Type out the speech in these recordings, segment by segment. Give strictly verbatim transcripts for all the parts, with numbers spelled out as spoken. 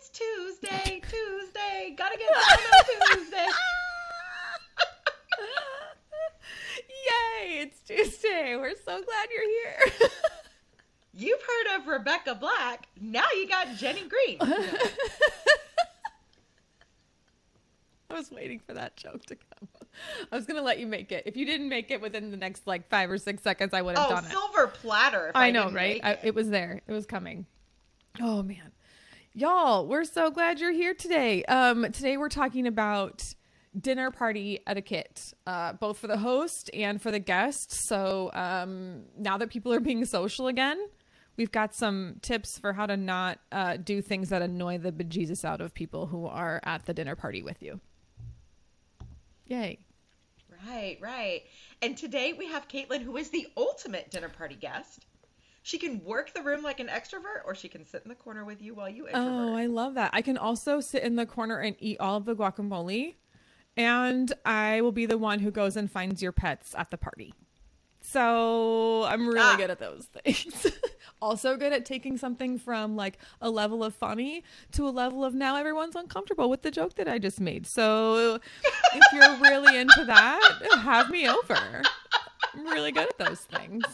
It's Tuesday, Tuesday. Gotta get down on Tuesday. Yay, it's Tuesday. We're so glad you're here. You've heard of Rebecca Black. Now you got Jenny Green. Yeah. I was waiting for that joke to come. I was going to let you make it. If you didn't make it within the next like five or six seconds, I would have oh, done it. Oh, silver platter. If I, I know, right? I, it. it was there. It was coming. Oh, man. Y'all, we're so glad you're here today. Um, today we're talking about dinner party etiquette, uh, both for the host and for the guests. So um, now that people are being social again, we've got some tips for how to not uh, do things that annoy the bejesus out of people who are at the dinner party with you. Yay. Right, right. And today we have Caitlin, who is the ultimate dinner party guest. She can work the room like an extrovert, or she can sit in the corner with you while you introvert. Oh, I love that. I can also sit in the corner and eat all of the guacamole. And I will be the one who goes and finds your pets at the party. So I'm really ah. good at those things. Also good at taking something from like a level of funny to a level of now everyone's uncomfortable with the joke that I just made. So if you're really into that, have me over. I'm really good at those things.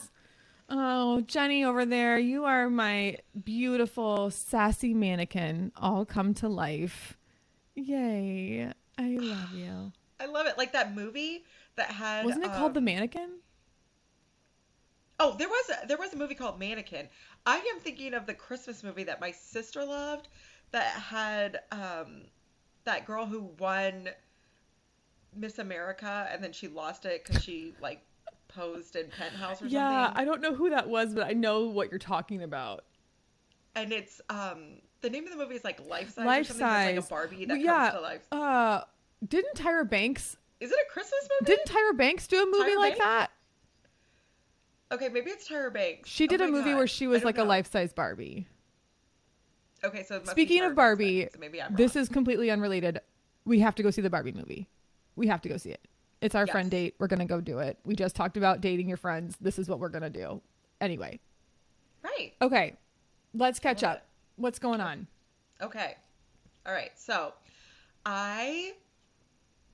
Oh, Jenny over there, you are my beautiful, sassy mannequin all come to life. Yay. I love you. I love it. Like that movie that had... Wasn't it um, called The Mannequin? Oh, there was a, there was a movie called Mannequin. I am thinking of the Christmas movie that my sister loved that had um, that girl who won Miss America and then she lost it because she like posed in Penthouse or yeah, something. Yeah, I don't know who that was, but I know what you're talking about. And it's, um, the name of the movie is like Life Size Life or something. Size. It's like a Barbie that yeah, comes to life. Uh, didn't Tyra Banks... Is it a Christmas movie? Didn't Tyra Banks do a movie Tyra like Banks? that? Okay, maybe it's Tyra Banks. She did oh a movie God. where she was like know. a life-size Barbie. Okay, so... It must Speaking be of Barbie, Banks, so maybe I'm this is completely unrelated. We have to go see the Barbie movie. We have to go see it. It's our yes. friend date. We're going to go do it. We just talked about dating your friends. This is what we're going to do. Anyway. Right. Okay. Let's catch what? up. What's going on? Okay. All right. So I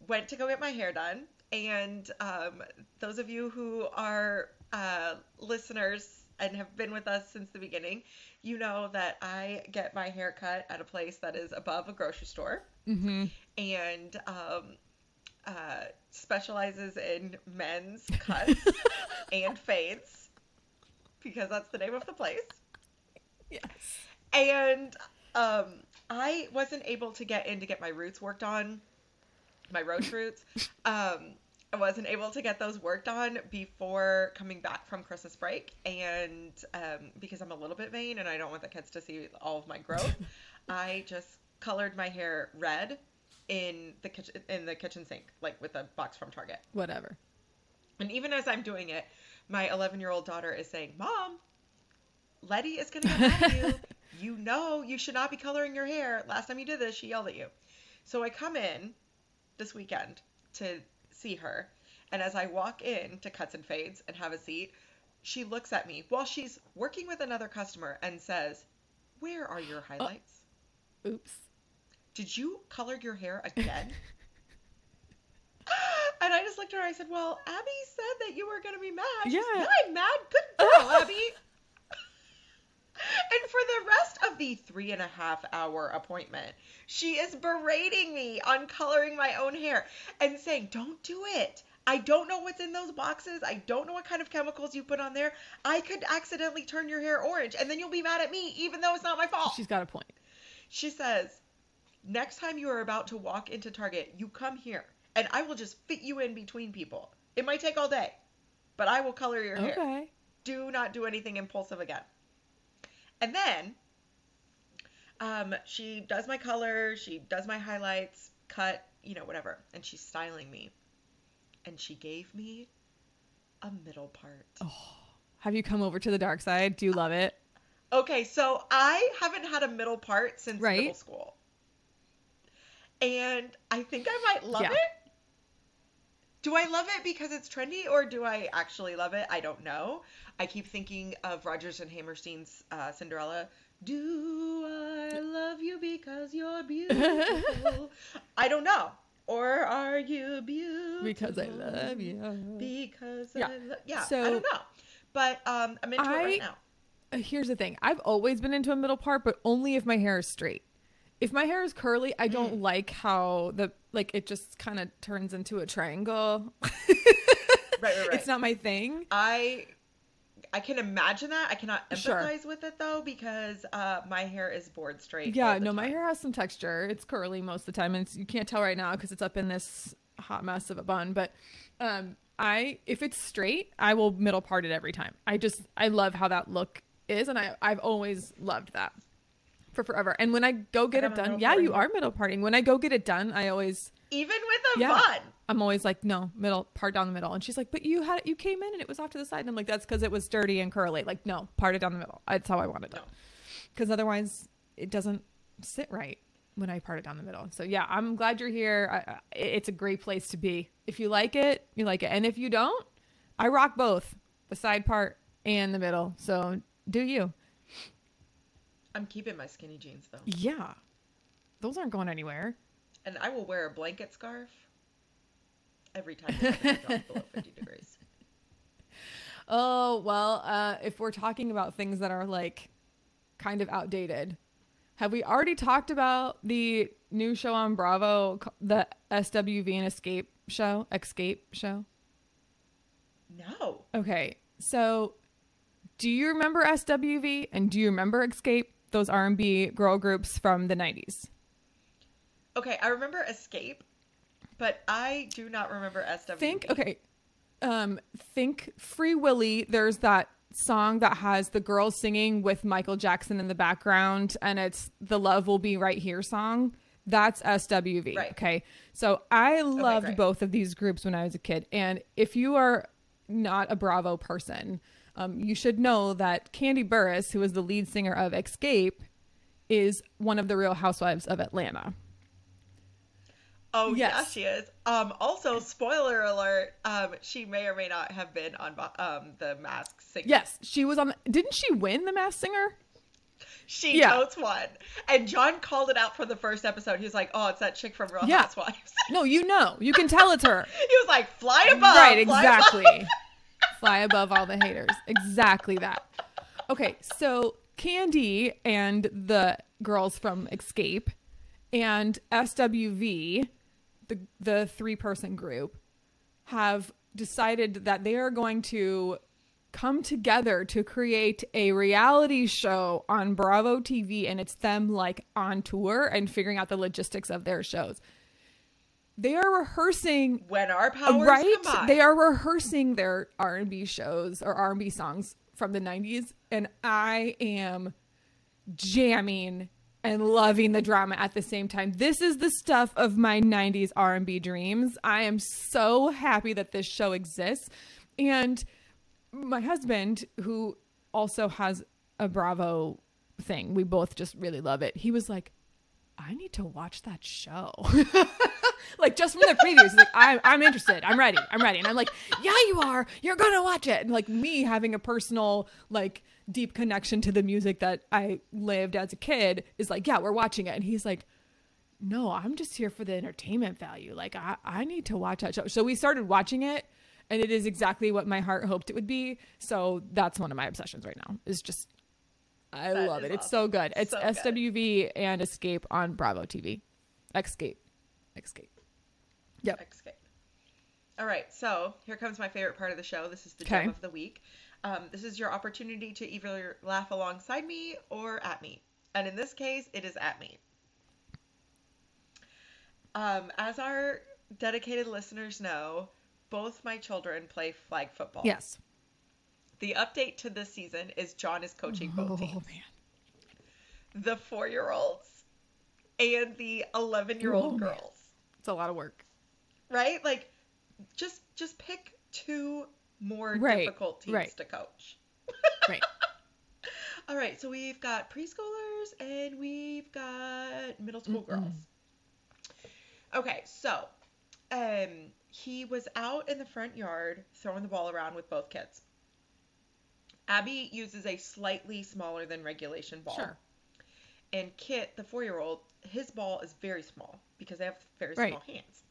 went to go get my hair done. And um, those of you who are uh, listeners and have been with us since the beginning, you know that I get my hair cut at a place that is above a grocery store mm-hmm. and um, uh, specializes in men's cuts and fades because that's the name of the place. Yes. And um, I wasn't able to get in to get my roots worked on, my roach roots. Um, I wasn't able to get those worked on before coming back from Christmas break. And um, because I'm a little bit vain and I don't want the kids to see all of my growth, I just colored my hair red in the kitchen, in the kitchen sink, like with a box from Target. Whatever. And even as I'm doing it, my eleven-year-old daughter is saying, Mom, Letty is going to get mad at you. You know you should not be coloring your hair. Last time you did this, she yelled at you. So I come in this weekend to see her. And as I walk in to Cuts and Fades and have a seat, she looks at me while she's working with another customer and says, Where are your highlights? Oh, oops. Did you color your hair again? And I just looked at her and I said, Well, Abby said that you were going to be mad. She yeah. said, I'm mad. Good girl, Abby. And for the rest of the three and a half hour appointment, she is berating me on coloring my own hair and saying, Don't do it. I don't know what's in those boxes. I don't know what kind of chemicals you put on there. I could accidentally turn your hair orange and then you'll be mad at me, even though it's not my fault. She's got a point. She says, Next time you are about to walk into Target, you come here and I will just fit you in between people. It might take all day, but I will color your okay. hair. Do not do anything impulsive again. And then um, she does my color, she does my highlights, cut, you know, whatever. And she's styling me. And she gave me a middle part. Oh, have you come over to the dark side? Do you love it? Okay, so I haven't had a middle part since right? middle school. And I think I might love yeah. it. Do I love it because it's trendy or do I actually love it? I don't know. I keep thinking of Rodgers and Hammerstein's uh, Cinderella. Do I love you because you're beautiful? I don't know. Or are you beautiful? Because I love you. Because yeah. I love Yeah, so, I don't know. But um, I'm into I, it right now. Here's the thing. I've always been into a middle part, but only if my hair is straight. If my hair is curly, I don't mm. like how the like it just kind of turns into a triangle. right, right, right. It's not my thing. I I can imagine that. I cannot empathize sure. with it though because uh, my hair is board straight. Yeah, no, time. my hair has some texture. It's curly most of the time, and it's, you can't tell right now because it's up in this hot mess of a bun. But um, I, if it's straight, I will middle part it every time. I just I love how that look is, and I I've always loved that. For forever. And when I go get it done, yeah, party. you are middle parting. When I go get it done, I always even with a yeah, bun, I'm always like, no, middle part down the middle. And she's like, but you had you came in and it was off to the side. And I'm like, that's because it was dirty and curly. Like, no, part it down the middle. That's how I want it done. Because otherwise, it doesn't sit right when I part it down the middle. So yeah, I'm glad you're here. I, I, it's a great place to be. If you like it, you like it. And if you don't, I rock both the side part and the middle. So do you. I'm keeping my skinny jeans, though. Yeah. Those aren't going anywhere. And I will wear a blanket scarf every time it's below fifty degrees. Oh, well, uh, if we're talking about things that are, like, kind of outdated, have we already talked about the new show on Bravo, the S W V and Xscape show? Xscape show? No. Okay. So, do you remember S W V and do you remember Xscape? Those R and B girl groups from the nineties. Okay, I remember Xscape, but I do not remember S W V. Think, okay, um, think Free Willy. There's that song that has the girls singing with Michael Jackson in the background, and it's the Love Will Be Right Here song. That's S W V, right. okay? So I loved okay, both of these groups when I was a kid, and if you are not a Bravo person... Um, you should know that Candy Burris, who is the lead singer of Xscape, is one of the Real Housewives of Atlanta. Oh, yes. Yeah, she is. Um, also, spoiler alert, um, she may or may not have been on um, the Masked Singer. Yes, she was on. The, didn't she win the Masked Singer? She yeah. totes won. And John called it out for the first episode. He was like, oh, it's that chick from Real yeah. Housewives. No, you know. You can tell it's her. He was like, fly above. Right, exactly. Fly above. Fly above all the haters. Exactly that. Okay, so Candy and the girls from Xscape and S W V, the the three-person group, have decided that they are going to come together to create a reality show on Bravo T V, and it's them like on tour and figuring out the logistics of their shows. They are rehearsing when our powers right? combine. They are rehearsing their R and B shows or R and B songs from the nineties, and I am jamming and loving the drama at the same time. This is the stuff of my nineties R and B dreams. I am so happy that this show exists, and my husband, who also has a Bravo thing, we both just really love it. He was like, "I need to watch that show." Like just from the previews, like I'm, I'm interested. I'm ready. I'm ready. And I'm like, yeah, you are. You're going to watch it. And like me having a personal, like deep connection to the music that I lived as a kid is like, yeah, we're watching it. And he's like, no, I'm just here for the entertainment value. Like I, I need to watch that show. So we started watching it, and it is exactly what my heart hoped it would be. So that's one of my obsessions right now is just, I that love it. Awesome. It's so good. It's so S W V good. And Xscape on Bravo T V. Xscape. Xscape. Yep. Xscape. All right. So here comes my favorite part of the show. This is the gem of the week. Um, this is your opportunity to either laugh alongside me or at me. And in this case, it is at me. Um, as our dedicated listeners know, both my children play flag football. Yes. The update to this season is John is coaching oh, both teams. Oh, man. The four-year-olds and the eleven-year-old oh, girls. Man. It's a lot of work. Right? Like, just just pick two more right. difficult teams right. to coach. Right. All right. So we've got preschoolers and we've got middle school mm-hmm. girls. Okay. So um, he was out in the front yard throwing the ball around with both kids. Abby uses a slightly smaller than regulation ball. Sure. And Kit, the four-year-old, his ball is very small because they have very right. small hands.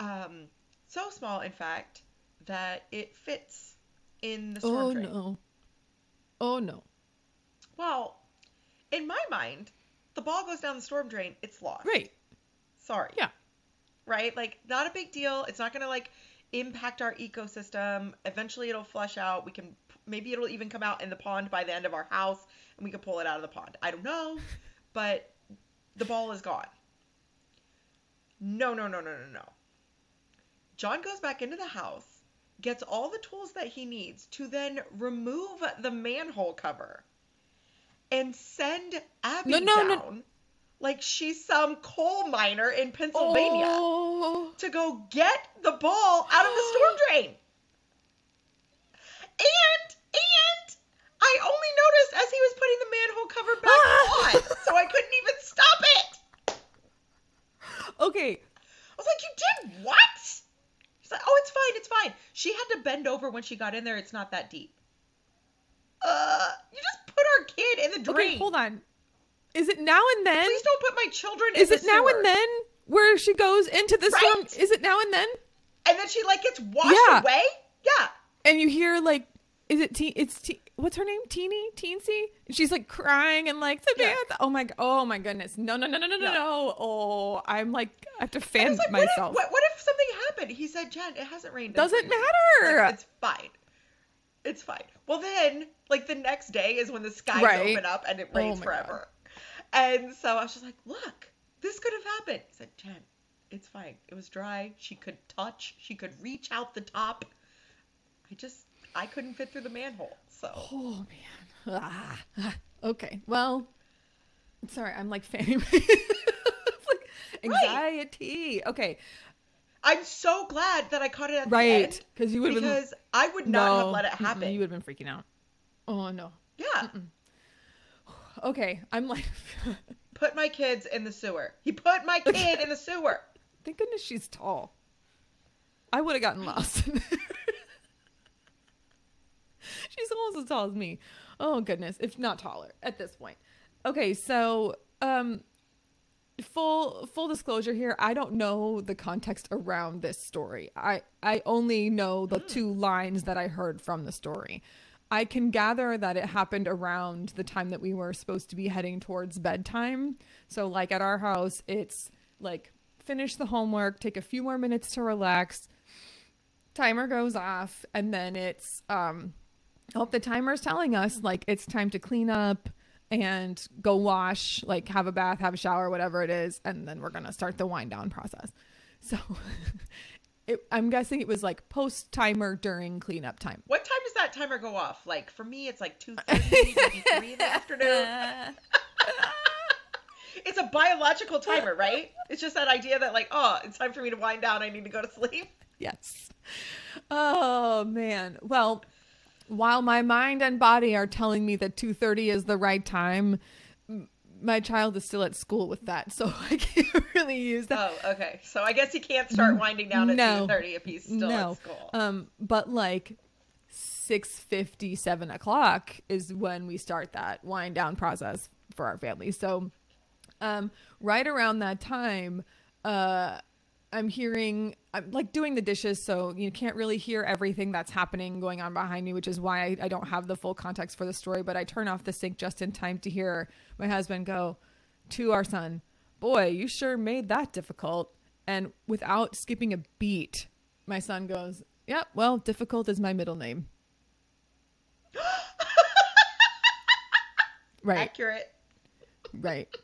Um, so small, in fact, that it fits in the storm oh, drain. Oh, no. Oh, no. Well, in my mind, the ball goes down the storm drain, it's lost. Right. Sorry. Yeah. Right? Like, not a big deal. It's not going to, like, impact our ecosystem. Eventually, it'll flush out. We can... Maybe it'll even come out in the pond by the end of our house, and we can pull it out of the pond. I don't know, but the ball is gone. No, no, no, no, no, no. John goes back into the house, gets all the tools that he needs to then remove the manhole cover and send Abby no, no, down no. like she's some coal miner in Pennsylvania oh. to go get the ball out of the storm drain. And, and, I only noticed as he was putting the manhole cover back on, so I couldn't even stop it. Okay. I was like, you did what? She's like, oh, it's fine, it's fine. She had to bend over when she got in there. It's not that deep. Uh, you just put our kid in the drain. Okay, hold on. Is it now and then? Please don't put my children in the sewer. Is it now and then where she goes into the storm? Right? Is it now and then? And then she, like, gets washed yeah. away? Yeah. And you hear, like, is it T? It's T. What's her name? Teeny? Teensy? And she's like crying and like, the yeah. oh my, oh my goodness. No, no, no, no, no, no, no. Oh, I'm like, I have to fan like, myself. What if, what, what if something happened? He said, Jen, it hasn't rained. Doesn't matter. Like, it's fine. It's fine. Well, then, like, the next day is when the skies right. open up and it rains oh forever. God. And so I was just like, look, this could have happened. He said, Jen, it's fine. It was dry. She could touch. She could reach out the top. I just, I couldn't fit through the manhole, so. Oh, man. Ah. Okay, well, sorry, I'm like fanning my... It's like anxiety. Right. Okay. I'm so glad that I caught it at right. the end. Right, because you would have been... Because I would not no, have let it happen. You would have been freaking out. Oh, no. Yeah. Mm-mm. Okay, I'm like... Put my kids in the sewer. He put my kid in the sewer. Thank goodness she's tall. I would have gotten lost. She's almost as tall as me. Oh, goodness. If not taller at this point. Okay, so um, full full disclosure here. I don't know the context around this story. I, I only know the two lines that I heard from the story. I can gather that it happened around the time that we were supposed to be heading towards bedtime. So, like, at our house, it's, like, finish the homework, take a few more minutes to relax. Timer goes off, and then it's... um. Oh, the timer's telling us, like, it's time to clean up and go wash, like, have a bath, have a shower, whatever it is. And then we're going to start the wind down process. So it, I'm guessing it was like post timer during cleanup time. What time does that timer go off? Like, for me, it's like two thirty, maybe three in the afternoon. It's a biological timer, right? It's just that idea that, like, oh, it's time for me to wind down. I need to go to sleep. Yes. Oh, man. Well... While my mind and body are telling me that two thirty is the right time, my child is still at school with that, so I can't really use that. Oh, okay. So I guess he can't start winding down at no, two thirty if he's still no. at school. Um, but like six fifty, seven o'clock is when we start that wind down process for our family. So um, right around that time, uh, I'm hearing... I'm like doing the dishes, so you can't really hear everything that's happening going on behind me, which is why I, I don't have the full context for the story, but I turn off the sink just in time to hear my husband go to our son, boy, you sure made that difficult. And without skipping a beat, my son goes, yep, well, difficult is my middle name. Right. Accurate. Right.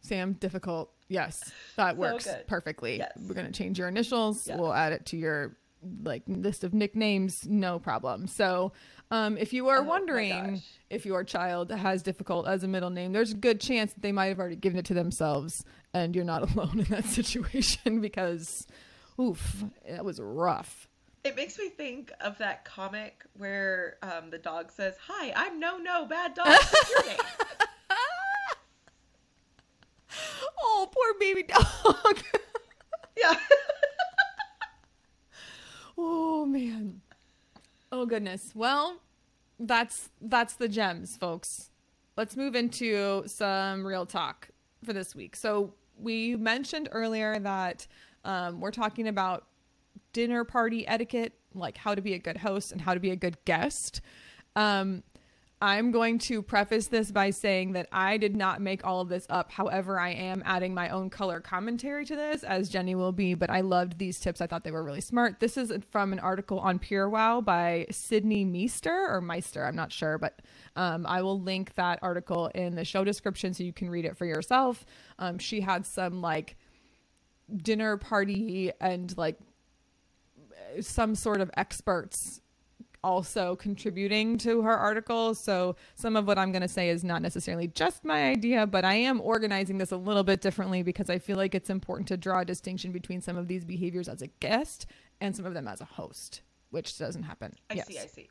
Sam, difficult. Yes, that so works good. Perfectly. Yes. We're going to change your initials. Yeah. We'll add it to your like list of nicknames. No problem. So um, if you are oh, wondering if your child has difficult as a middle name, there's a good chance that they might have already given it to themselves and you're not alone in that situation because, oof, that was rough. It makes me think of that comic where um, the dog says, hi, I'm no, no bad dog. What's your name? Oh, poor baby dog. Yeah. Oh, man. Oh, goodness. Well, that's that's the gems, folks. let's move into some real talk for this week. So we mentioned earlier that um, we're talking about dinner party etiquette, like how to be a good host and how to be a good guest. Um, I'm going to preface this by saying that I did not make all of this up. However, I am adding my own color commentary to this, as Jenny will be, but I loved these tips. I thought they were really smart. This is from an article on Pure Wow by Sydney Meister or Meister. I'm not sure, but um, I will link that article in the show description so you can read it for yourself. Um, she had some like dinner party and like some sort of experts also contributing to her article. So some of what I'm going to say is not necessarily just my idea, but I am organizing this a little bit differently because I feel like it's important to draw a distinction between some of these behaviors as a guest and some of them as a host, which doesn't happen. I yes. see, I see.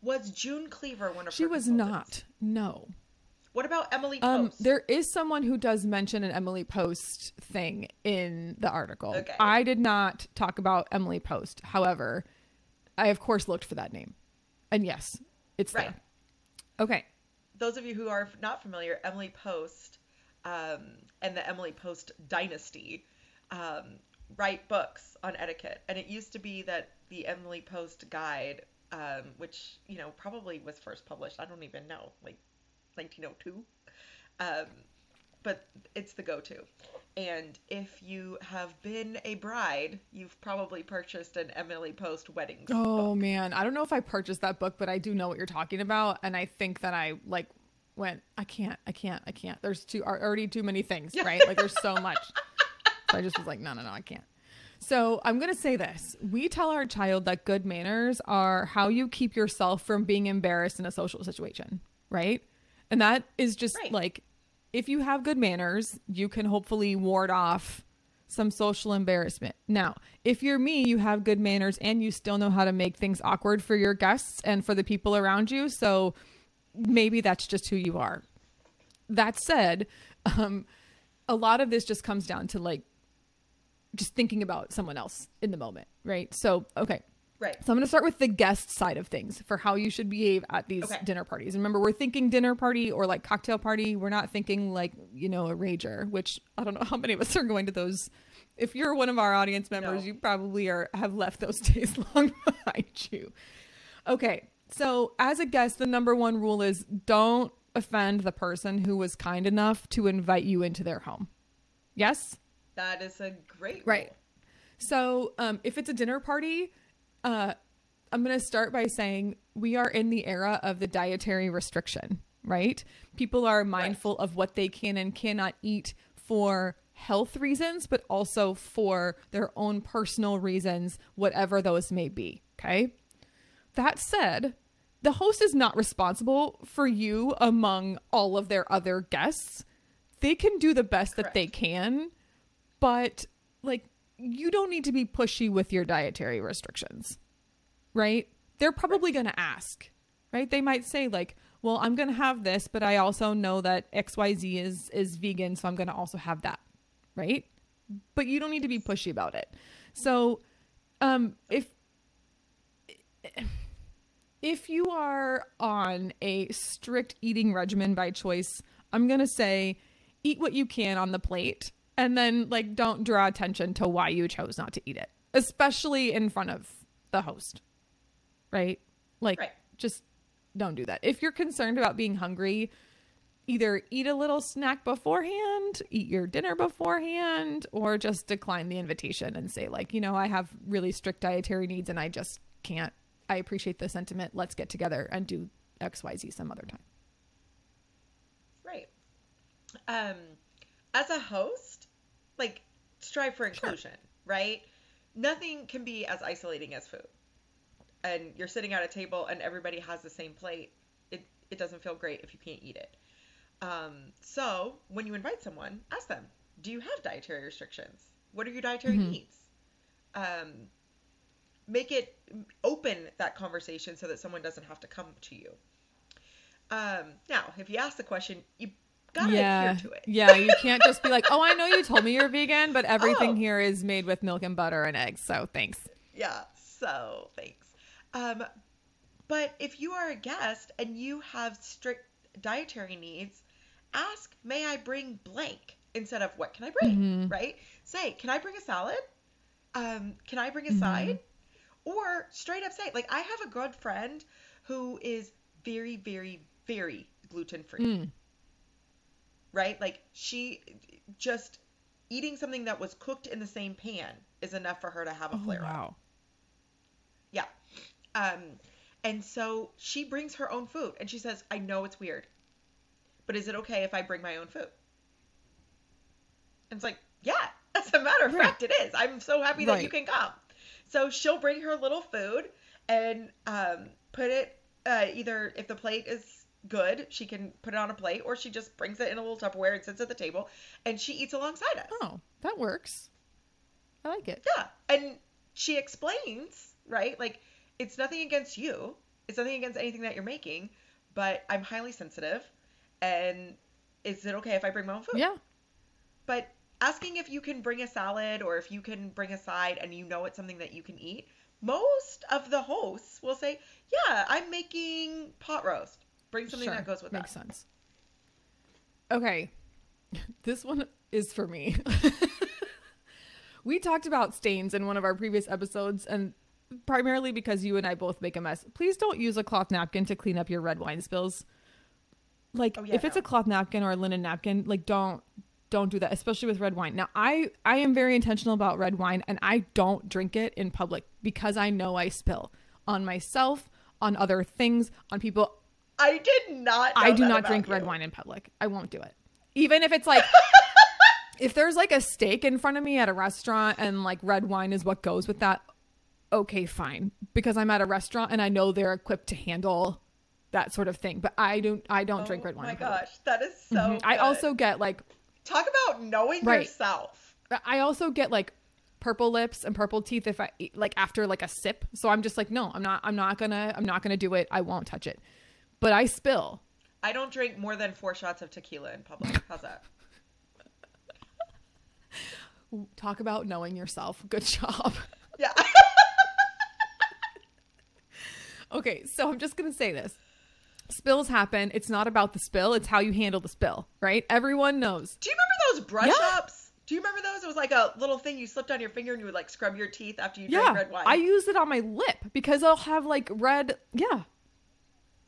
Was June Cleaver one of she her She was not, no. What about Emily Post? Um, there is someone who does mention an Emily Post thing in the article. Okay. I did not talk about Emily Post. However, I, of course, looked for that name. And yes, it's right there. Okay. Those of you who are not familiar, Emily Post um, and the Emily Post dynasty um, write books on etiquette. And it used to be that the Emily Post guide, um, which, you know, probably was first published, I don't even know, like nineteen oh two. Um, but it's the go-to. And if you have been a bride, you've probably purchased an Emily Post wedding book. Oh man, I don't know if I purchased that book, but I do know what you're talking about. And I think that I like went, I can't, I can't, I can't. There's too already too many things, right? Like there's so much. So I just was like, no, no, no, I can't. So I'm going to say this. We tell our child that good manners are how you keep yourself from being embarrassed in a social situation, right? And that is just right. like... If you have good manners, you can hopefully ward off some social embarrassment. Now, if you're me, you have good manners and you still know how to make things awkward for your guests and for the people around you. So maybe that's just who you are. That said, um, a lot of this just comes down to like just thinking about someone else in the moment, right? So, okay. Right. So I'm going to start with the guest side of things for how you should behave at these okay. dinner parties. Remember, we're thinking dinner party or like cocktail party. We're not thinking like, you know, a rager, which I don't know how many of us are going to those. If you're one of our audience members, no. you probably are have left those days long behind you. Okay. So as a guest, the number one rule is don't offend the person who was kind enough to invite you into their home. Yes? That is a great rule. Right. So um, if it's a dinner party... Uh, I'm going to start by saying we are in the era of the dietary restriction, right? People are mindful right. of what they can and cannot eat for health reasons, but also for their own personal reasons, whatever those may be. Okay. That said, the host is not responsible for you among all of their other guests. They can do the best Correct. That they can, but like, you don't need to be pushy with your dietary restrictions, right? They're probably going to ask, right? They might say like, well, I'm going to have this, but I also know that X Y Z is, is vegan. So I'm going to also have that, right? But you don't need to be pushy about it. So um, if, if you are on a strict eating regimen by choice, I'm going to say eat what you can on the plate. And then like, don't draw attention to why you chose not to eat it, especially in front of the host, right? Like right. just don't do that. If you're concerned about being hungry, either eat a little snack beforehand, eat your dinner beforehand, or just decline the invitation and say like, you know, I have really strict dietary needs and I just can't, I appreciate the sentiment. Let's get together and do X Y Z some other time. Right. Um, as a host, like strive for inclusion, sure. right? Nothing can be as isolating as food. And you're sitting at a table and everybody has the same plate. It, it doesn't feel great if you can't eat it. Um, so when you invite someone, ask them, do you have dietary restrictions? What are your dietary mm-hmm. needs? Um, make it open that conversation so that someone doesn't have to come to you. Um, now, if you ask the question, you Gotta yeah. adhere to it. Yeah, you can't just be like, oh, I know you told me you're vegan, but everything oh. here is made with milk and butter and eggs. So thanks. Yeah, so thanks. Um, but if you are a guest and you have strict dietary needs, ask, may I bring blank? Instead of what can I bring, mm-hmm. right? Say, can I bring a salad? Um, can I bring a mm-hmm. side? Or straight up say, like, I have a good friend who is very, very, very gluten-free, mm. right? Like, she just eating something that was cooked in the same pan is enough for her to have a oh, flare-up. Wow. Yeah. Um, and so she brings her own food, and she says, I know it's weird, but is it okay if I bring my own food? And it's like, yeah, as a matter of right. fact, it is. I'm so happy that right. you can come. So she'll bring her little food and um, put it uh, either if the plate is good, she can put it on a plate, or she just brings it in a little Tupperware and sits at the table, and she eats alongside us. Oh, that works. I like it. Yeah. And she explains, right? Like, it's nothing against you. It's nothing against anything that you're making, but I'm highly sensitive. And is it okay if I bring my own food? Yeah. But asking if you can bring a salad or if you can bring a side and you know it's something that you can eat, most of the hosts will say, yeah, I'm making pot roast. Bring something sure. that goes with Makes that. Makes sense. Okay. This one is for me. We talked about stains in one of our previous episodes, and primarily because you and I both make a mess. Please don't use a cloth napkin to clean up your red wine spills. Like, oh, yeah, if no. it's a cloth napkin or a linen napkin, like, don't. Don't do that, especially with red wine. Now, I, I am very intentional about red wine, and I don't drink it in public because I know I spill on myself, on other things, on people. I did not. Know I do that not drink you. red wine in public. I won't do it. Even if it's like, if there's like a steak in front of me at a restaurant and like red wine is what goes with that. Okay, fine. Because I'm at a restaurant and I know they're equipped to handle that sort of thing. But I don't, I don't oh, drink red wine. Oh my gosh. That is so mm-hmm. good. I also get like. Talk about knowing right. yourself. I also get like purple lips and purple teeth if I eat, like after like a sip. So I'm just like, no, I'm not, I'm not gonna, I'm not gonna do it. I won't touch it, but I spill. I don't drink more than four shots of tequila in public. How's that? Talk about knowing yourself. Good job. Yeah. Okay. So I'm just gonna say this. Spills happen. It's not about the spill. It's how you handle the spill, right? Everyone knows. Do you remember those brush yeah. ups? Do you remember those? It was like a little thing you slipped on your finger and you would like scrub your teeth after you yeah. drank red wine. I used it on my lip because I'll have like red. Yeah.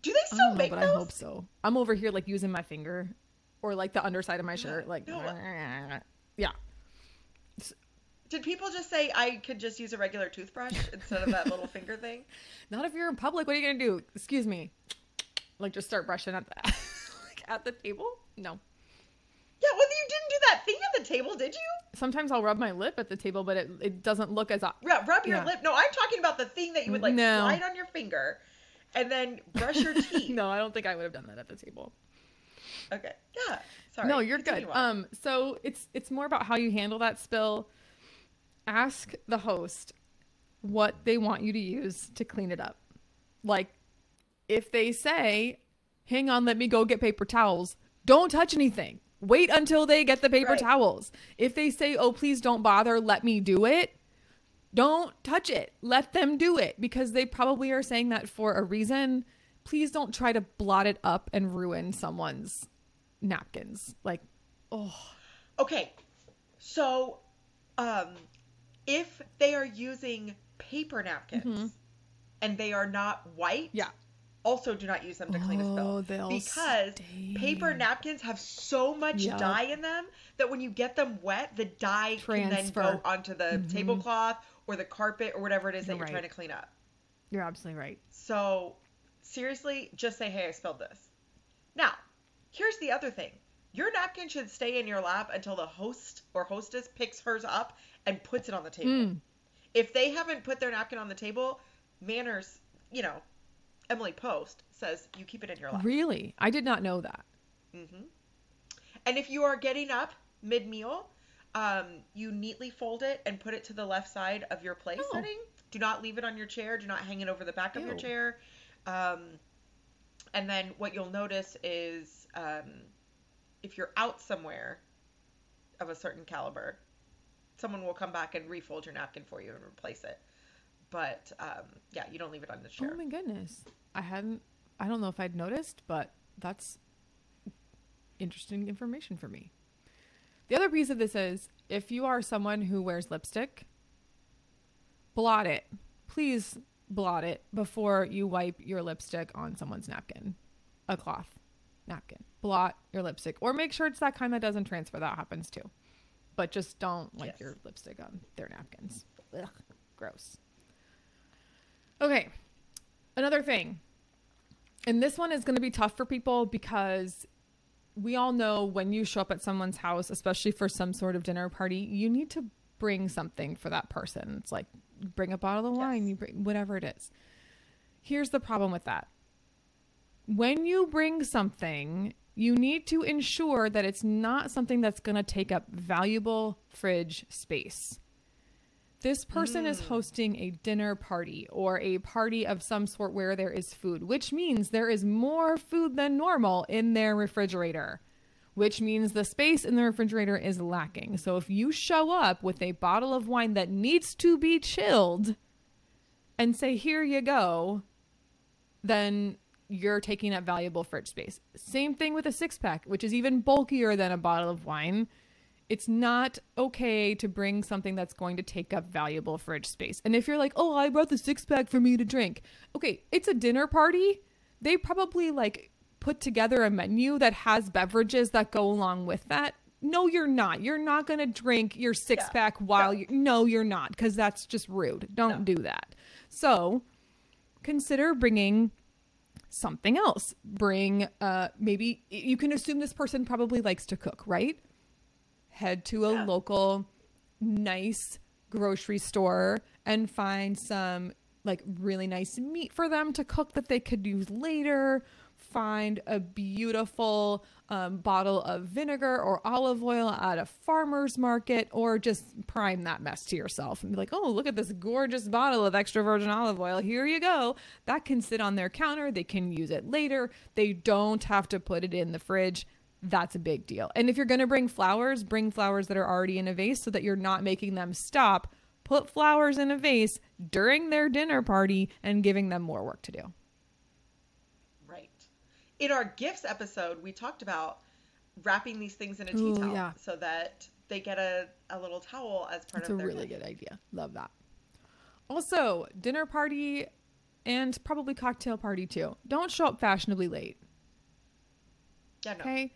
Do they still I don't make know, but those? I hope so. I'm over here like using my finger or like the underside of my shirt. Like, no. yeah. Did people just say I could just use a regular toothbrush instead of that little finger thing? Not if you're in public. What are you going to do? Excuse me. Like, just start brushing at the, like at the table? No. Yeah, well, you didn't do that thing at the table, did you? Sometimes I'll rub my lip at the table, but it, it doesn't look as... Yeah, rub your yeah. lip. No, I'm talking about the thing that you would, like, no. slide on your finger and then brush your teeth. No, I don't think I would have done that at the table. Okay. Yeah. Sorry. No, you're Continue good. On. Um. So it's it's more about how you handle that spill. Ask the host what they want you to use to clean it up. Like... If they say, hang on, let me go get paper towels, don't touch anything. Wait until they get the paper right. towels. If they say, oh, please don't bother, let me do it, don't touch it. Let them do it because they probably are saying that for a reason. Please don't try to blot it up and ruin someone's napkins. Like, oh. Okay. So um, if they are using paper napkins mm-hmm. and they are not white. Yeah. Also, do not use them to clean a spill oh, because stain. Paper napkins have so much yep. dye in them that when you get them wet, the dye Transfer. Can then go onto the mm-hmm. tablecloth or the carpet or whatever it is you're that you're right. trying to clean up. You're absolutely right. So, seriously, just say, hey, I spilled this. Now, here's the other thing. Your napkin should stay in your lap until the host or hostess picks hers up and puts it on the table. Mm. If they haven't put their napkin on the table, manners, you know, Emily Post says you keep it in your lap. Really? I did not know that. Mm-hmm. And if you are getting up mid-meal, um, you neatly fold it and put it to the left side of your plate oh. setting. Do not leave it on your chair. Do not hang it over the back Ew. Of your chair. Um, and then what you'll notice is um, if you're out somewhere of a certain caliber, someone will come back and refold your napkin for you and replace it. But, um, yeah, you don't leave it on the chair. Oh, my goodness. I hadn't, I don't know if I'd noticed, but that's interesting information for me. The other piece of this is, if you are someone who wears lipstick, blot it. Please blot it before you wipe your lipstick on someone's napkin, a cloth napkin. Blot your lipstick, or make sure it's that kind that doesn't transfer. That happens too, but just don't wipe yes. your lipstick on their napkins. Ugh, gross. Okay, another thing, and this one is going to be tough for people because we all know when you show up at someone's house, especially for some sort of dinner party, you need to bring something for that person. It's like, bring a bottle of wine, yes. you bring whatever it is. Here's the problem with that. When you bring something, you need to ensure that it's not something that's going to take up valuable fridge space. This person mm. is hosting a dinner party or a party of some sort where there is food, which means there is more food than normal in their refrigerator, which means the space in the refrigerator is lacking. So if you show up with a bottle of wine that needs to be chilled and say, here you go, then you're taking up valuable fridge space. Same thing with a six pack, which is even bulkier than a bottle of wine. It's not okay to bring something that's going to take up valuable fridge space. And if you're like, oh, I brought the six pack for me to drink. Okay, it's a dinner party. They probably like... put together a menu that has beverages that go along with that. No, you're not. You're not going to drink your six yeah. pack while no. you No, you're not, because that's just rude. Don't no. do that. So consider bringing something else. Bring uh, maybe you can assume this person probably likes to cook, right? Head to a yeah. local nice grocery store and find some like really nice meat for them to cook that they could use later. Find a beautiful um, bottle of vinegar or olive oil at a farmer's market, or just prime that mess to yourself and be like, oh, look at this gorgeous bottle of extra virgin olive oil. Here you go. That can sit on their counter. They can use it later. They don't have to put it in the fridge. That's a big deal. And if you're going to bring flowers, bring flowers that are already in a vase so that you're not making them stop. Put flowers in a vase during their dinner party and giving them more work to do. In our gifts episode, we talked about wrapping these things in a tea Ooh, towel yeah. so that they get a, a little towel as part That's of their That's a really day. Good idea. Love that. Also, dinner party and probably cocktail party too. Don't show up fashionably late. Yeah, no. Okay?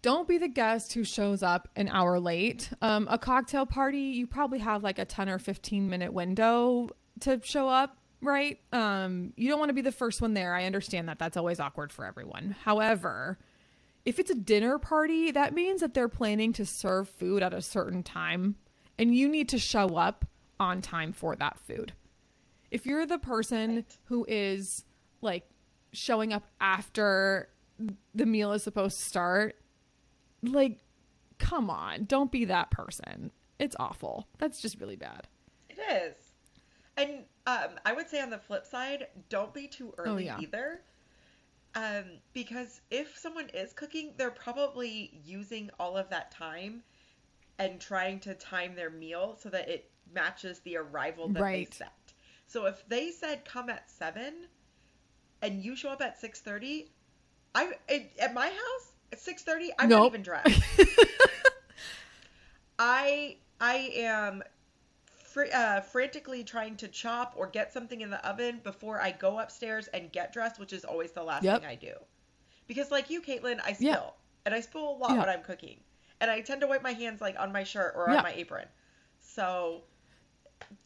Don't be the guest who shows up an hour late. Um, a cocktail party, you probably have like a ten or fifteen minute window to show up. Right? Um, you don't want to be the first one there. I understand that. That's always awkward for everyone. However, if it's a dinner party, that means that they're planning to serve food at a certain time, and you need to show up on time for that food. If you're the person right. who is like showing up after the meal is supposed to start, like, come on, don't be that person. It's awful. That's just really bad. It is. And Um, I would say on the flip side, don't be too early oh, yeah. either, um, because if someone is cooking, they're probably using all of that time and trying to time their meal so that it matches the arrival that right. they set. So if they said come at seven and you show up at six thirty, I it, at my house at six thirty, I'm nope. not even dressed. I I am... Uh, frantically trying to chop or get something in the oven before I go upstairs and get dressed, which is always the last yep. thing I do. Because like you, Caitlin, I spill. Yeah. And I spill a lot yeah. when I'm cooking. And I tend to wipe my hands like on my shirt or yeah. on my apron. So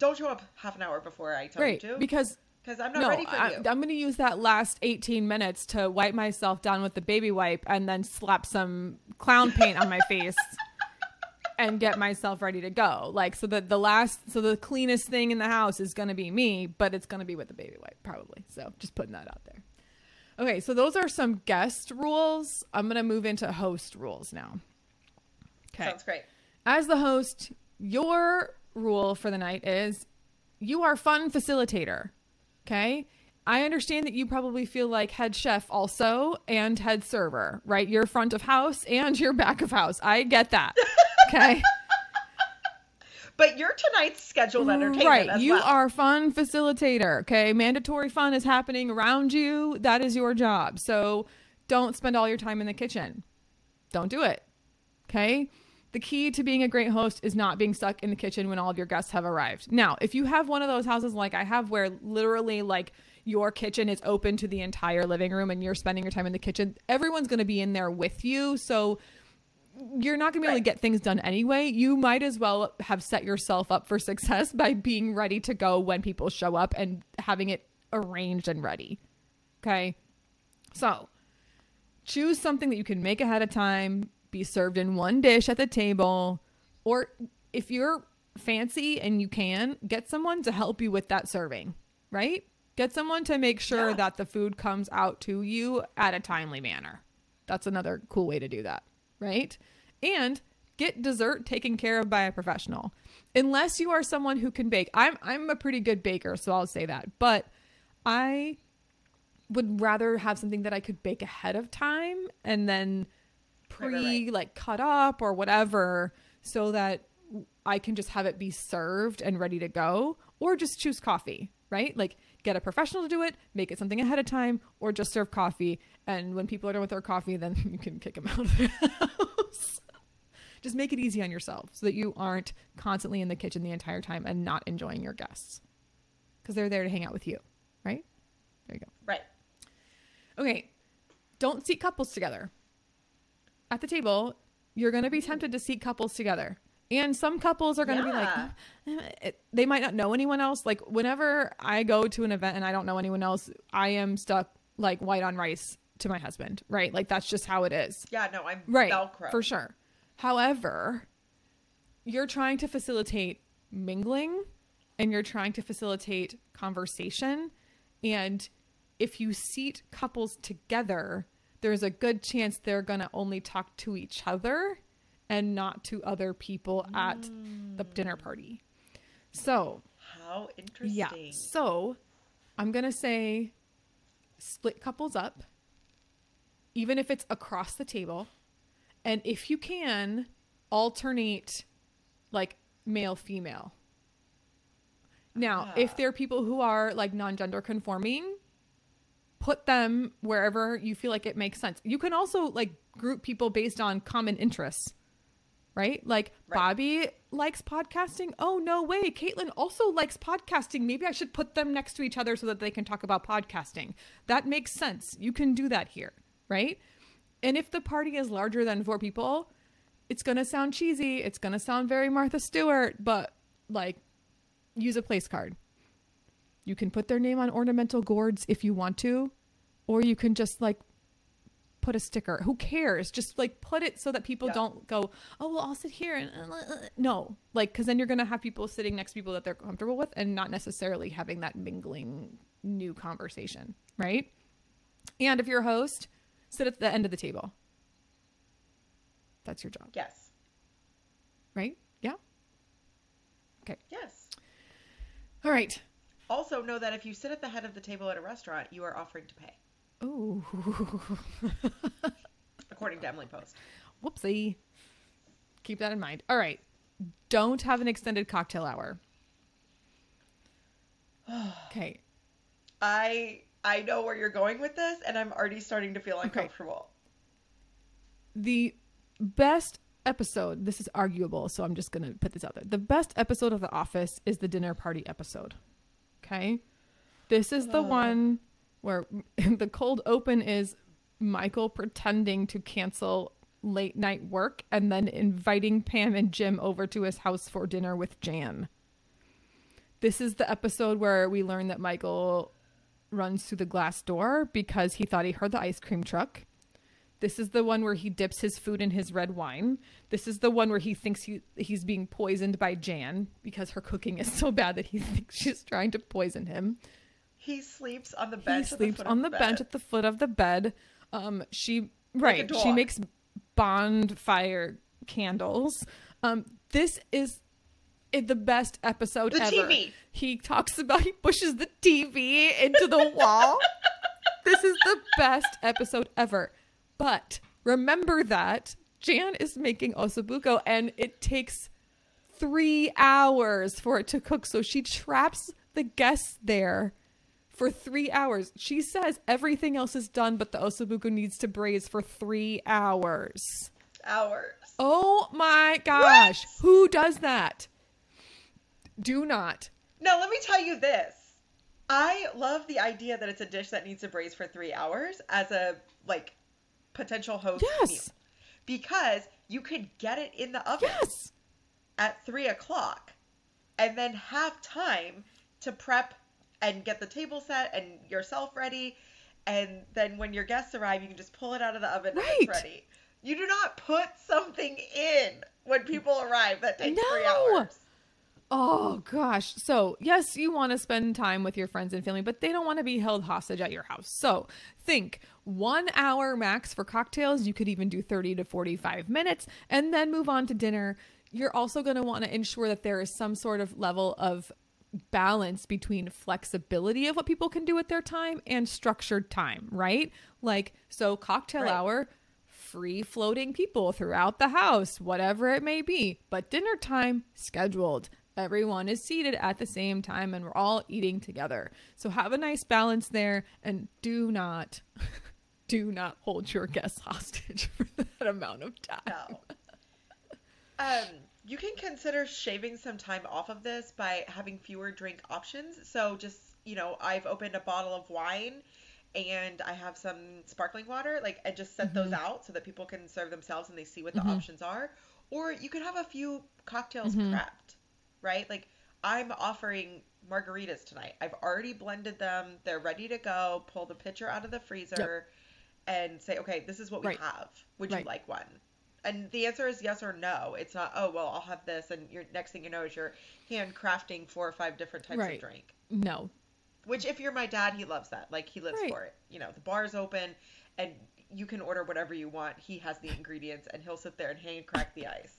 don't show up half an hour before I tell right. you to. Because because I'm not no, ready for I, you. I'm going to use that last eighteen minutes to wipe myself down with the baby wipe and then slap some clown paint on my face. And get myself ready to go. Like, so that the last, so the cleanest thing in the house is going to be me, but it's going to be with the baby wipe probably. So just putting that out there. Okay. So those are some guest rules. I'm going to move into host rules now. Okay. Sounds great. As the host, your rule for the night is you are fun facilitator. Okay. I understand that you probably feel like head chef also and head server, right? You're front of house and you're back of house. I get that. Okay. But you're tonight's scheduled entertainment right. as you well. Are fun facilitator. Okay. Mandatory fun is happening around you. That is your job. So don't spend all your time in the kitchen. don't do it. Okay. The key to being a great host is not being stuck in the kitchen when all of your guests have arrived. Now, if you have one of those houses like I have where literally like your kitchen is open to the entire living room and you're spending your time in the kitchen, everyone's going to be in there with you. So you're not going to be able to get things done anyway. You might as well have set yourself up for success by being ready to go when people show up and having it arranged and ready. Okay. So choose something that you can make ahead of time, be served in one dish at the table, or if you're fancy and you can, get someone to help you with that serving, right? Get someone to make sure yeah. that the food comes out to you at a timely manner. That's another cool way to do that, right? And get dessert taken care of by a professional. Unless you are someone who can bake. I'm, I'm a pretty good baker, so I'll say that. But I would rather have something that I could bake ahead of time and then pre right, right, right. like cut up or whatever so that I can just have it be served and ready to go, or just choose coffee, right? Like get a professional to do it, make it something ahead of time, or just serve coffee. And when people are done with their coffee, then you can kick them out of the house. Just make it easy on yourself so that you aren't constantly in the kitchen the entire time and not enjoying your guests, because they're there to hang out with you, right? There you go. Right. Okay. Don't seat couples together. At the table, you're going to be tempted to seat couples together. And some couples are going to yeah. be like, eh. They might not know anyone else. Like whenever I go to an event and I don't know anyone else, I am stuck like white on rice to my husband, right? Like that's just how it is. Yeah, no, I'm right, Velcro. For sure. However, you're trying to facilitate mingling and you're trying to facilitate conversation. And if you seat couples together, there's a good chance they're going to only talk to each other and not to other people at mm. the dinner party. So, how interesting. Yeah. So, I'm going to say split couples up, even if it's across the table, and if you can, alternate like male female. Now, yeah. if there are people who are like non-gender conforming, put them wherever you feel like it makes sense. You can also like group people based on common interests, right? Like right. Bobby likes podcasting. Oh, no way. Caitlin also likes podcasting. Maybe I should put them next to each other so that they can talk about podcasting. That makes sense. You can do that here, right? And if the party is larger than four people, it's going to sound cheesy. It's going to sound very Martha Stewart, but like use a place card. You can put their name on ornamental gourds if you want to, or you can just like put a sticker. Who cares? Just like put it so that people yeah. don't go, oh, well, I'll sit here. And no, like, cause then you're going to have people sitting next to people that they're comfortable with and not necessarily having that mingling new conversation. Right. And if you're a host, sit at the end of the table. That's your job. Yes. Right. Yeah. Okay. Yes. All right. Also know that if you sit at the head of the table at a restaurant, you are offering to pay. Oh. According to Emily Post. Whoopsie. Keep that in mind. All right. Don't have an extended cocktail hour. Okay. I I know where you're going with this, and I'm already starting to feel uncomfortable. Okay. The best episode, this is arguable, so I'm just going to put this out there. The best episode of The Office is the dinner party episode. Okay. This is the one where the cold open is Michael pretending to cancel late night work and then inviting Pam and Jim over to his house for dinner with Jan. This is the episode where we learn that Michael runs through the glass door because he thought he heard the ice cream truck. This is the one where he dips his food in his red wine. This is the one where he thinks he, he's being poisoned by Jan because her cooking is so bad that he thinks she's trying to poison him. He sleeps on the bench. He sleeps on the bench at the foot of the bed. Um, she right. She makes bonfire candles. Um, this is the best episode ever. The T V. He talks about he pushes the T V into the wall. This is the best episode ever. But remember that Jan is making ossobuco and it takes three hours for it to cook. So she traps the guests there for three hours. She says everything else is done, but the ossobuco needs to braise for three hours. hours. Oh my gosh. What? Who does that? Do not. Now, let me tell you this. I love the idea that it's a dish that needs to braise for three hours as a, like, potential host yes. meal. Because you could get it in the oven yes. at three o'clock and then have time to prep and get the table set and yourself ready. And then when your guests arrive, you can just pull it out of the oven right. and it's ready. You do not put something in when people arrive that takes no. three hours. Oh, gosh. So, yes, you want to spend time with your friends and family, but they don't want to be held hostage at your house. So think one hour max for cocktails. You could even do thirty to forty-five minutes and then move on to dinner. You're also going to want to ensure that there is some sort of level of balance between flexibility of what people can do with their time and structured time, right? Like, so cocktail right. hour, free floating people throughout the house, whatever it may be. But dinner time, scheduled. Everyone is seated at the same time and we're all eating together. So have a nice balance there and do not, do not hold your guests hostage for that amount of time. No. Um, you can consider shaving some time off of this by having fewer drink options. So just, you know, I've opened a bottle of wine and I have some sparkling water, like, and just set mm-hmm. those out so that people can serve themselves and they see what the mm-hmm. options are. Or you could have a few cocktails mm-hmm. prepped. Right? Like, I'm offering margaritas tonight. I've already blended them. They're ready to go. Pull the pitcher out of the freezer yep. and say, okay, this is what we right. have. Would right. you like one? And the answer is yes or no. It's not, oh, well, I'll have this. And your next thing you know is you're handcrafting four or five different types right. of drink. No. Which, if you're my dad, he loves that. Like, he lives right. for it. You know, the bar's open and you can order whatever you want. He has the ingredients and he'll sit there and handcraft the ice.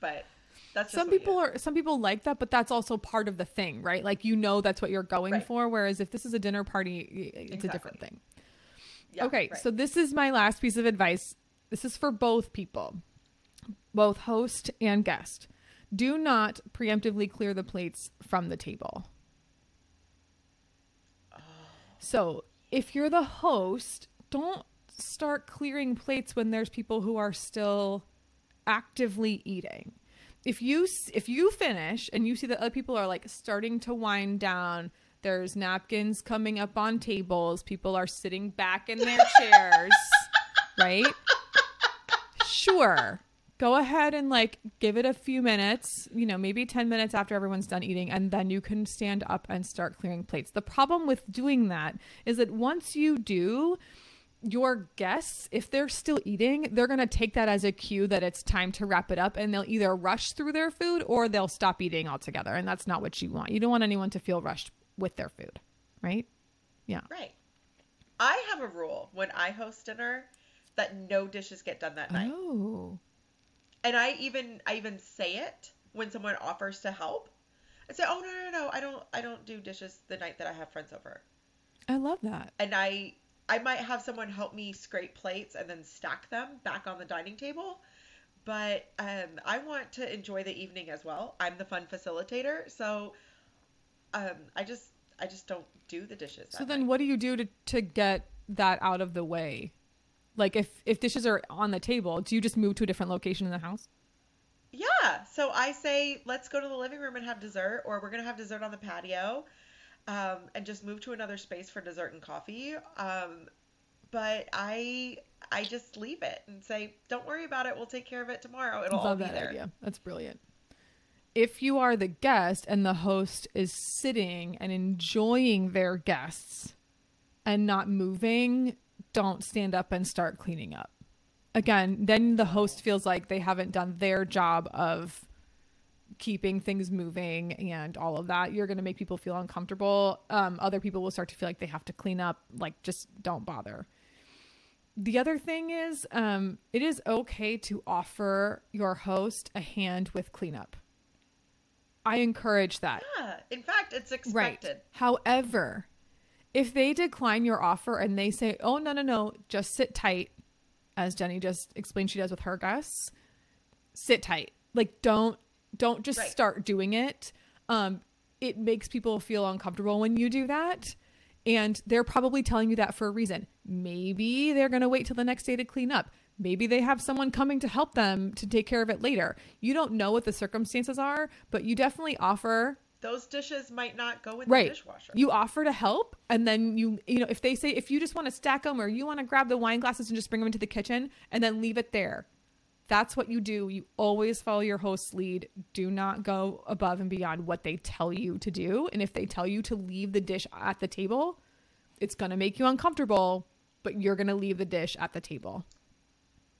But... That's some people are some people like that, but that's also part of the thing, right? Like, you know, that's what you're going right. for. Whereas if this is a dinner party, it's exactly. a different thing. Yeah, okay. Right. So this is my last piece of advice. This is for both people, both host and guest. Do not preemptively clear the plates from the table. Oh. So if you're the host, don't start clearing plates when there's people who are still actively eating. If you if you finish and you see that other people are, like, starting to wind down, there's napkins coming up on tables, people are sitting back in their chairs, right? Sure. Go ahead and, like, give it a few minutes, you know, maybe ten minutes after everyone's done eating, and then you can stand up and start clearing plates. The problem with doing that is that once you do, your guests, if they're still eating, they're going to take that as a cue that it's time to wrap it up, and they'll either rush through their food or they'll stop eating altogether. And that's not what you want. You don't want anyone to feel rushed with their food, right? Yeah. Right. I have a rule when I host dinner that no dishes get done that night. Oh. And I even, I even say it when someone offers to help. I say, oh, no, no, no, I don't, I don't do dishes the night that I have friends over. I love that. And I... I might have someone help me scrape plates and then stack them back on the dining table, but um, I want to enjoy the evening as well. I'm the fun facilitator, so um, I just I just don't do the dishes. So then, night. What do you do to to get that out of the way? Like, if if dishes are on the table, do you just move to a different location in the house? Yeah. So I say, let's go to the living room and have dessert, or we're gonna have dessert on the patio. Um, and just move to another space for dessert and coffee. Um, but I, I just leave it and say, don't worry about it. We'll take care of it tomorrow. It'll all be there. I love that idea. That's brilliant. If you are the guest and the host is sitting and enjoying their guests and not moving, don't stand up and start cleaning up. Again, then the host feels like they haven't done their job of keeping things moving and all of that. You're going to make people feel uncomfortable. Um, other people will start to feel like they have to clean up. Like, just don't bother. The other thing is, um, it is okay to offer your host a hand with cleanup. I encourage that. Yeah. In fact, it's expected. Right. However, if they decline your offer and they say, oh, no, no, no, just sit tight, as Jenny just explained she does with her guests, sit tight. Like, don't, Don't just right. start doing it. Um, it makes people feel uncomfortable when you do that. And they're probably telling you that for a reason. Maybe they're going to wait till the next day to clean up. Maybe they have someone coming to help them to take care of it later. You don't know what the circumstances are, but you definitely offer. Those dishes might not go in right. the dishwasher. You offer to help, and then you, you know, if they say, if you just want to stack them or you want to grab the wine glasses and just bring them into the kitchen and then leave it there. That's what you do. You always follow your host's lead. Do not go above and beyond what they tell you to do. And if they tell you to leave the dish at the table, it's going to make you uncomfortable, but you're going to leave the dish at the table.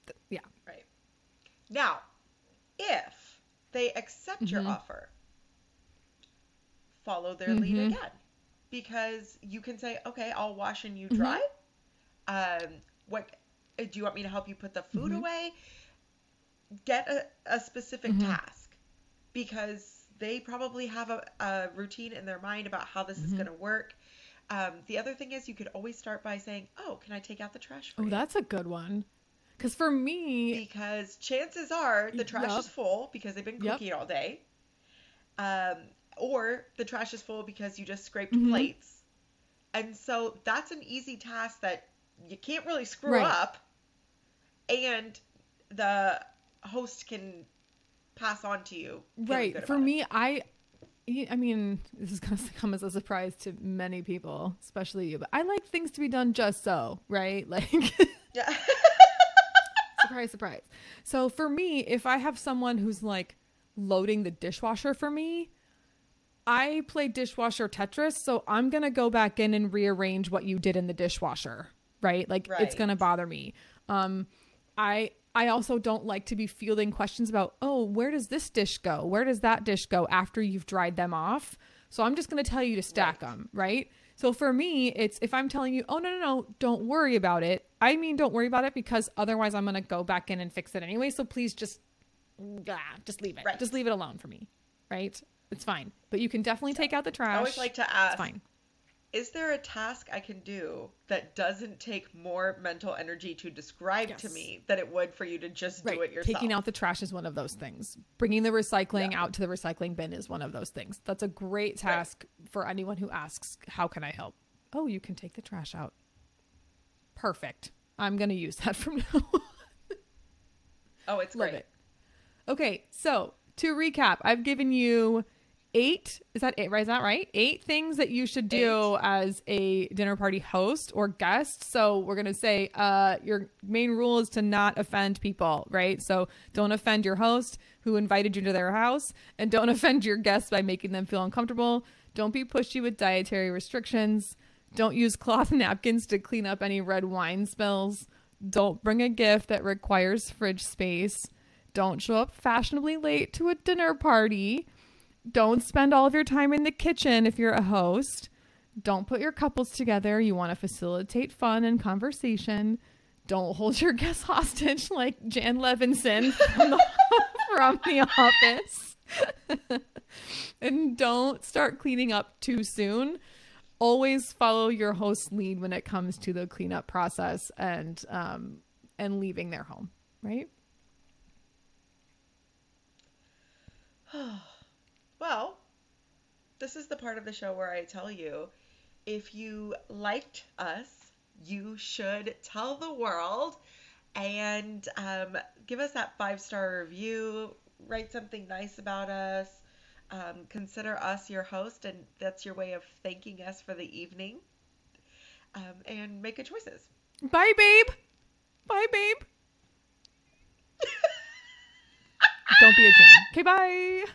Th- yeah. Right. Now, if they accept mm-hmm. your offer, follow their mm-hmm. lead again, because you can say, okay, I'll wash and you dry. Mm-hmm. Um, what do you want me to help you put the food mm-hmm. away? Get a, a specific mm-hmm. task, because they probably have a, a routine in their mind about how this mm-hmm. is going to work. Um, the other thing is you could always start by saying, oh, can I take out the trash for you? Oh, that's a good one. Because for me... Because chances are the trash yep. is full because they've been cooking yep. all day. Um, or the trash is full because you just scraped mm-hmm. plates. And so that's an easy task that you can't really screw right. up. And the... host can pass on to you. Right. For me, it. I, I mean, this is going to come as a surprise to many people, especially you, but I like things to be done just so, right? Like, yeah. surprise, surprise. So for me, if I have someone who's like loading the dishwasher for me, I play dishwasher Tetris. So I'm going to go back in and rearrange what you did in the dishwasher, right? Like right. it's going to bother me. Um, I, I also don't like to be fielding questions about, oh, where does this dish go? Where does that dish go after you've dried them off? So I'm just going to tell you to stack right. them, right? So for me, it's if I'm telling you, oh, no, no, no, don't worry about it. I mean, don't worry about it, because otherwise I'm going to go back in and fix it anyway. So please just, ah, just leave it. Right. Just leave it alone for me, right? It's fine. But you can definitely so, take out the trash. I always like to ask, it's fine. Is there a task I can do that doesn't take more mental energy to describe yes. to me than it would for you to just right. do it yourself? Taking out the trash is one of those things. Bringing the recycling yeah. out to the recycling bin is one of those things. That's a great task right. for anyone who asks, how can I help? Oh, you can take the trash out. Perfect. I'm going to use that from now on. Oh, it's Love great. It. Okay. So to recap, I've given you Eight, is that it? Right? Is that right? Eight things that you should do Eight. as a dinner party host or guest. So we're going to say uh, your main rule is to not offend people, right? So don't offend your host who invited you to their house, and don't offend your guests by making them feel uncomfortable. Don't be pushy with dietary restrictions. Don't use cloth napkins to clean up any red wine spills. Don't bring a gift that requires fridge space. Don't show up fashionably late to a dinner party. Don't spend all of your time in the kitchen if you're a host. Don't put your couples together. You want to facilitate fun and conversation. Don't hold your guests hostage like Jan Levinson from The, from the Office. And don't start cleaning up too soon. Always follow your host's lead when it comes to the cleanup process and um, and leaving their home, right? Well, this is the part of the show where I tell you, if you liked us, you should tell the world and um, give us that five-star review, write something nice about us, um, consider us your host, and that's your way of thanking us for the evening, um, and make good choices. Bye, babe. Bye, babe. Don't be a jam. Okay, bye.